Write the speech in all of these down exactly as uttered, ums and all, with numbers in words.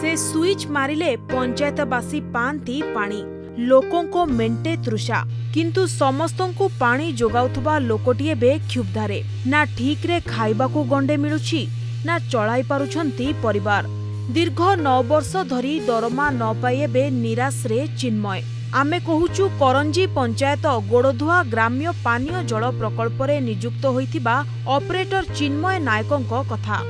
से स्विच मारिले पंचायतवासी पांती पानी लोकों मेंटे तृषा किंतु समस्तंकु पानी जोगाउथबा लोकटी बे क्षुब्धारे ना ठीक रे खाइबाकू गंडे मिलुची ना चलाई पारुछंती परिवार। दीर्घ नौ वर्ष धरी दरमा न पाए बे निराश रे चिन्मय। आमे कहूचु करंजी पंचायत गोड़धुआ ग्राम्य पानीय जल प्रकल्प रे नियुक्त होइथिबा ऑपरेटर चिन्मय नायकंको कथा।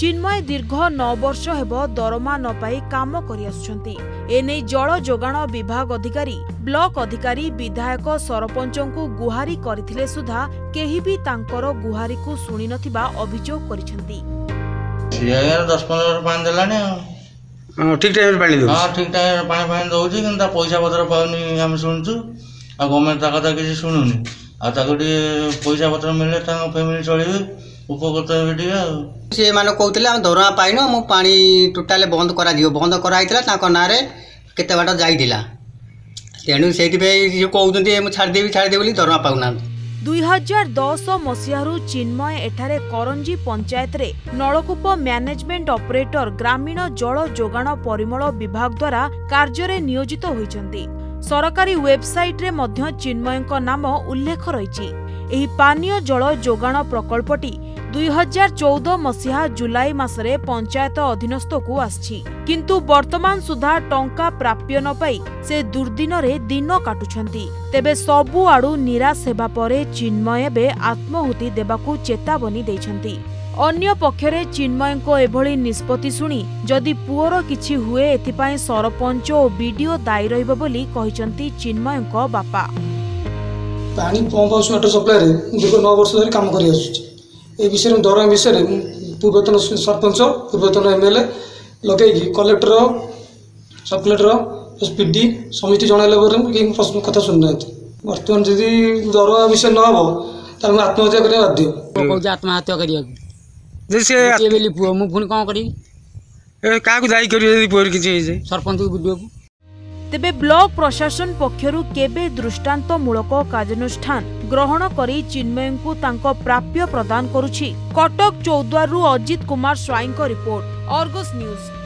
चिन्मय दीर्घ नौ वर्ष हेब दरमा न पाई काम करि आछंती। एने जल जोगाण विभाग अधिकारी ब्लॉक अधिकारी विधायक सरपंचंकु गुहारी करथिले सुधा केही भी तांकर गुहारी को सुनी नथिबा अभियोग करिसंती। सियार दस पंद्रह पानी देलाने आ ठीक टाइम रे पानी दो हां ठीक टाइम रे पानी पानी दोउची किंता पैसा पत्र पाउनी हम सुनचु आ गवर्नमेंट ता कथा किसी सुनुनी आ तागडी पैसा पत्र मिलले ता फैमिली चलेबे उपकृत हेटिया से माने कहउतिले हम धरमा पाइनो मु पानी टोटल बंद करा दियो बंद कराइतला ताको नारे केते बाट जाइदिला तेनु सेति पे जो कहउतंती मु छाड़ देबी छाड़ देबली धरमा पाउना। दो हज़ार दस मसीहारू चिन्मय एठारे करंजी पंचायत रे नलकूप मैनेजमेंट ऑपरेटर ग्रामीण जल जोगाण परिमल विभाग द्वारा कार्य रे नियोजित होइचंती। सरकारी वेबसाइट रे मध्य चिन्मय को नाम उल्लेख रहिची। एही पानीय जल जोगाण प्रकल्पटी दो हज़ार चौदह मसीहा जुलाई मासरे पंचायत अधीनस्थ को आछि किंतु वर्तमान सुधा टंका प्राप्य न पाई से दुर्दिन रे दिन काटुछंती। तेबे सबु आडू निराश हेबा परे चिन्मय एबे आत्महुति देबाकू चेतावनी देछंती। अन्य पक्षरे चिन्मयको एभली निष्पत्ति सुनी जदि पुअर किछि हुए एथिपाई सरपंच ओ बीडीओ दायी रहिबो बोली कहिसंती चिन्मयको बापा। पानी पंप वाटर सप्लाई रे दीर्घ नौ वर्ष धरि काम करि आछुछ। ए विषय में दरमा विषय पूर्वतन सरपंच पूर्वतन एमएलए लगे कलेक्टर सब कलेक्टर एसपीडी समिति जन कथा सुन ना बर्तमान जी दरमा विषय न हम तुम आत्महत्या करने बाध्य कौन आत्महत्या कर सरपंच तेबे ब्लॉक प्रशासन पक्षरु केबे दृष्टांतमूलक कार्यानुष्ठान ग्रहण करी चिन्मयंकु तांको प्राप्य प्रदान करुछि। कटक चौद्वारु अजित कुमार स्वाईंको रिपोर्ट, आर्गस न्यूज।